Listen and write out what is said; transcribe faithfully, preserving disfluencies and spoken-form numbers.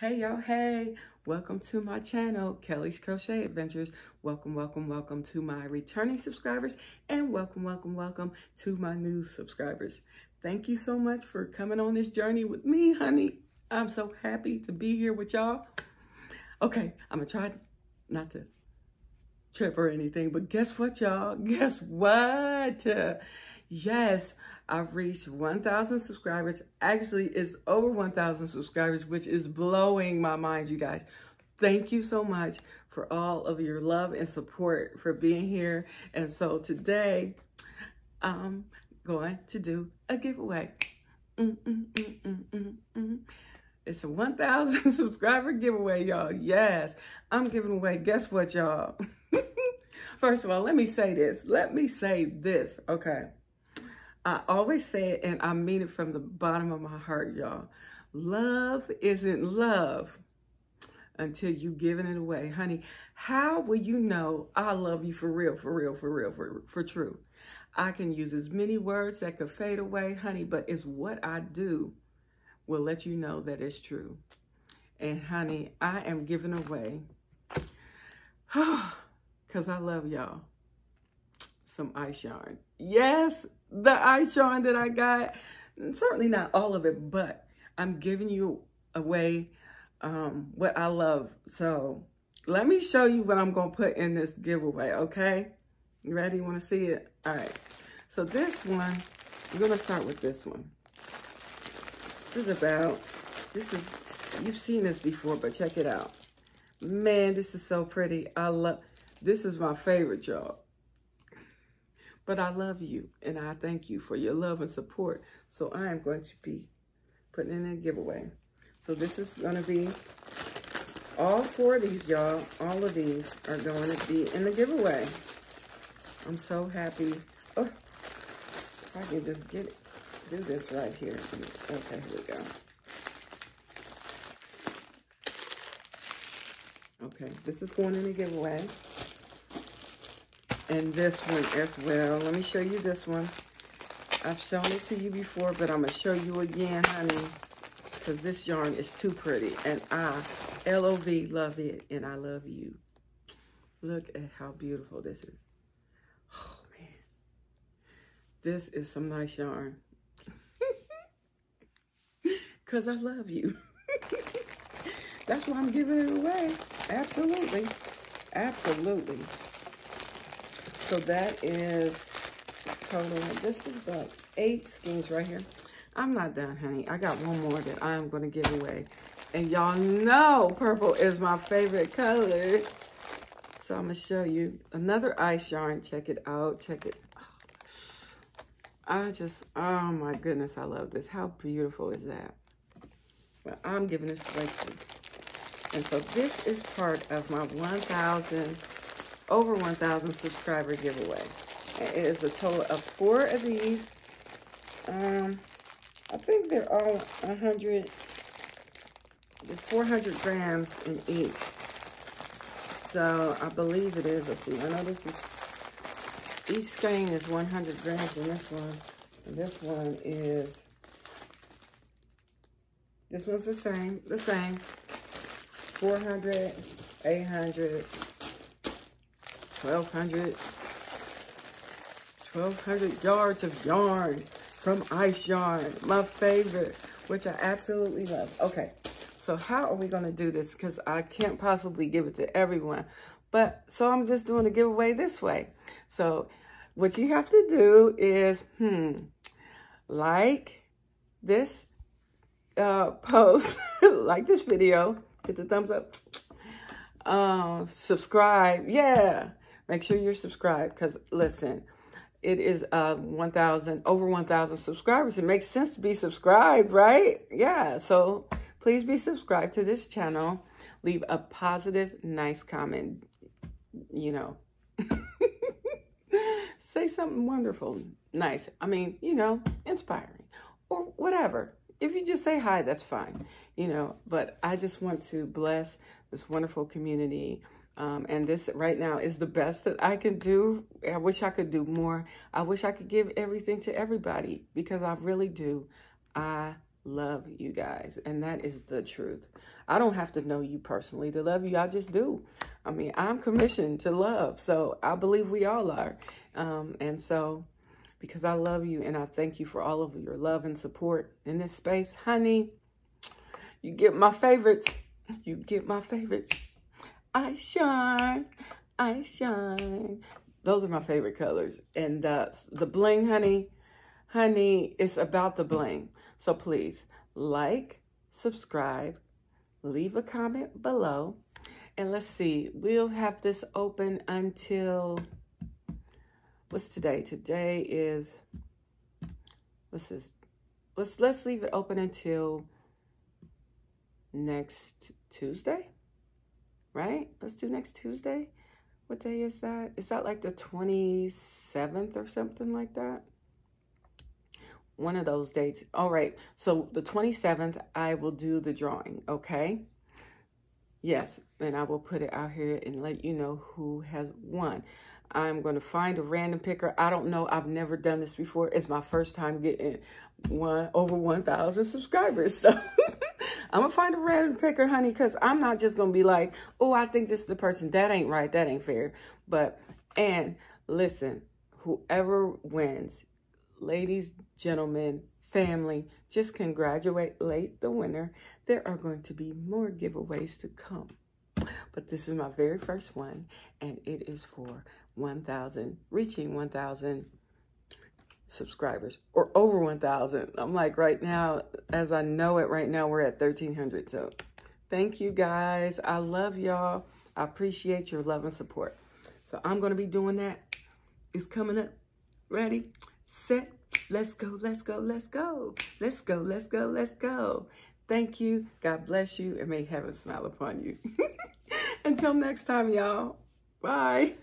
Hey y'all, hey, welcome to my channel, Kelly's Crochet Adventures. Welcome, welcome, welcome to my returning subscribers and welcome, welcome, welcome to my new subscribers. Thank you so much for coming on this journey with me, honey. I'm so happy to be here with y'all. Okay, I'm gonna try not to trip or anything, but guess what, y'all? Guess what? Yes, I've reached one thousand subscribers. Actually, it's over one thousand subscribers, which is blowing my mind, you guys. Thank you so much for all of your love and support for being here. And so today, I'm going to do a giveaway. Mm, mm, mm, mm, mm, mm. It's a one thousand subscriber giveaway, y'all. Yes, I'm giving away, guess what, y'all? First of all, let me say this. Let me say this, okay? I always say it, and I mean it from the bottom of my heart, y'all. Love isn't love until you giving it away. Honey, how will you know I love you for real, for real, for real, for, for true? I can use as many words that could fade away, honey, but it's what I do will let you know that it's true. And honey, I am giving away, because I love y'all, some Ice Yarn. Yes, the Ice Yarn that I got, certainly not all of it, but I'm giving you away um, what I love. So let me show you what I'm going to put in this giveaway, okay? You ready? You want to see it? All right. So this one, we're going to start with this one. This is about, this is, you've seen this before, but check it out. Man, this is so pretty. I love, this is my favorite, y'all. But I love you, and I thank you for your love and support. So I am going to be putting in a giveaway. So this is going to be all four of these, y'all. All of these are going to be in the giveaway. I'm so happy. Oh, if I can just get it, do this right here. Okay, here we go. Okay, this is going in the giveaway. And this one as well. Let me show you this one. I've shown it to you before, but I'm going to show you again, honey, because this yarn is too pretty. And I, L O V, love it, and I love you. Look at how beautiful this is. Oh, man. This is some nice yarn. Because I love you. That's why I'm giving it away. Absolutely. Absolutely. So that is total. This is about eight skeins right here. I'm not done, honey. I got one more that I'm going to give away. And y'all know purple is my favorite color. So I'm going to show you another Ice Yarn. Check it out. Check it out. I just, oh my goodness, I love this. How beautiful is that? Well, I'm giving this away too. And so this is part of my one thousand over one thousand subscriber giveaway. It is a total of four of these. Um, I think they're all one hundred, four hundred grams in each. So I believe it is. Let's see. I know this is, each skein is one hundred grams in this one. And this one is, this one's the same, the same. four hundred, eight hundred, twelve hundred, twelve hundred yards of yarn from Ice Yarn, my favorite, which I absolutely love. Okay, so how are we going to do this? Because I can't possibly give it to everyone. But so I'm just doing a giveaway this way. So what you have to do is, hmm, like this uh, post, like this video, hit the thumbs up, um, subscribe, yeah. Make sure you're subscribed because, listen, it is uh, one thousand, over one thousand subscribers. It makes sense to be subscribed, right? Yeah, so please be subscribed to this channel. Leave a positive, nice comment, you know. Say something wonderful, nice. I mean, you know, inspiring or whatever. If you just say hi, that's fine, you know. But I just want to bless this wonderful community. Um, and this right now is the best that I can do. I wish I could do more. I wish I could give everything to everybody because I really do. I love you guys, and that is the truth. I don't have to know you personally to love you. I just do. I mean, I'm commissioned to love, so I believe we all are. Um, and so, because I love you, and I thank you for all of your love and support in this space. Honey, you get my favorites. You get my favorites. I shine. I shine. Those are my favorite colors. And uh, the bling, honey, honey, it's about the bling. So please like, subscribe, leave a comment below. And let's see, we'll have this open until, what's today? Today is, what's this? Let's, let's leave it open until next Tuesday, right? Let's do next Tuesday. What day is that? Is that like the twenty-seventh or something like that? One of those dates. All right. So the twenty-seventh, I will do the drawing. Okay. Yes. And I will put it out here and let you know who has won. I'm going to find a random picker. I don't know. I've never done this before. It's my first time getting one over one thousand subscribers. So I'm going to find a random picker, honey, because I'm not just going to be like, oh, I think this is the person. That ain't right. That ain't fair. But, and listen, whoever wins, ladies, gentlemen, family, just congratulate the winner. There are going to be more giveaways to come. But this is my very first one, and it is for one thousand, reaching one thousand subscribers, or over one thousand. I'm like, right now, as I know it right now, we're at thirteen hundred. So thank you guys. I love y'all. I appreciate your love and support. So I'm going to be doing that. It's coming up. Ready? Set, let's go, let's go, let's go, let's go, let's go, let's go. Thank you. God bless you, and may heaven smile upon you. Until next time, y'all. Bye.